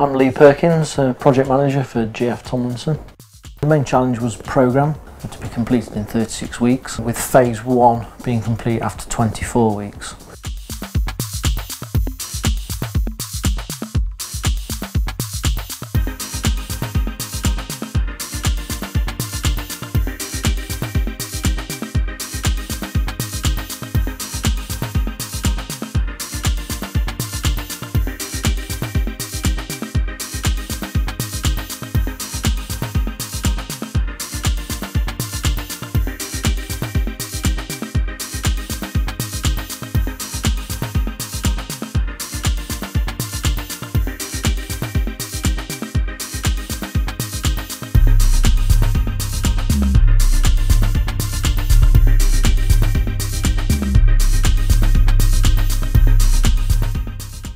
I'm Lee Perkins, Project Manager for GF Tomlinson. The main challenge was the programme to be completed in 36 weeks, with phase one being complete after 24 weeks.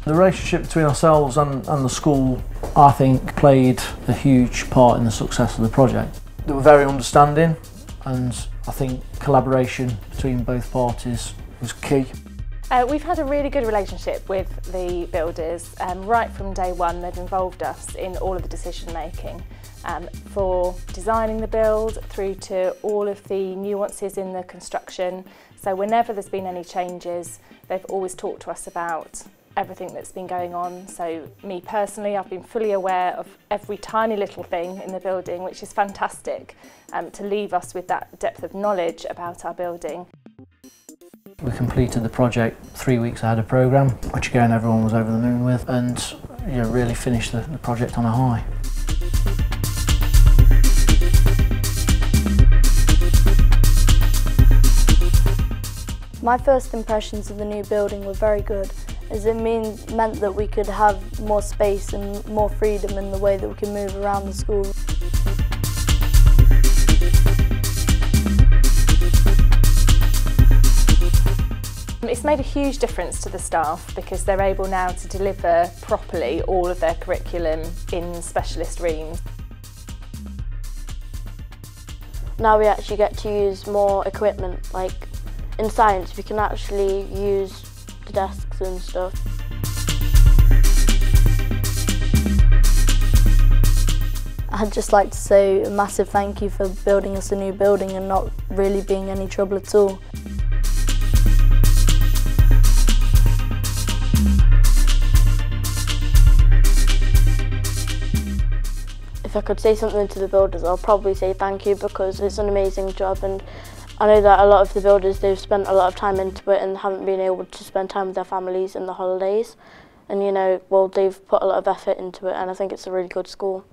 The relationship between ourselves and the school, I think, played a huge part in the success of the project. They were very understanding, and I think collaboration between both parties was key. We've had a really good relationship with the builders. Right from day one, they've involved us in all of the decision making, for designing the build through to all of the nuances in the construction. So whenever there's been any changes, they've always talked to us about everything that's been going on. So me personally, I've been fully aware of every tiny little thing in the building, which is fantastic, to leave us with that depth of knowledge about our building. We completed the project 3 weeks ahead of programme, which again everyone was over the moon with, and really finished the project on a high. My first impressions of the new building were very good, as it meant that we could have more space and more freedom in the way that we can move around the school. It's made a huge difference to the staff because they're able now to deliver properly all of their curriculum in specialist rooms. Now we actually get to use more equipment. Like in science, we can actually use the desks and stuff. I'd just like to say a massive thank you for building us a new building and not really being any trouble at all. If I could say something to the builders, I'll probably say thank you, because it's an amazing job, and I know that a lot of the builders, they've spent a lot of time into it and haven't been able to spend time with their families in the holidays. And, they've put a lot of effort into it, and I think it's a really good school.